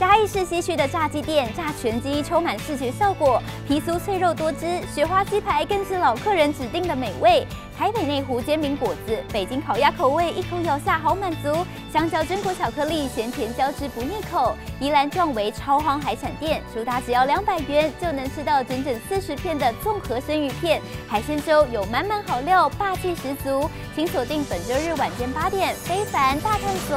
嘉义市西区的炸鸡店炸全鸡充满视觉效果，皮酥脆肉多汁，雪花鸡排更是老客人指定的美味。台北内湖煎饼果子、北京烤鸭口味，一口咬下好满足。香蕉榛果巧克力咸甜交织不腻口。宜兰壮围超夯海产店，主打只要200元就能吃到整整40片的综合生鱼片，海鲜粥有满满好料，霸气十足。请锁定本周日晚间8点《非凡大探索》。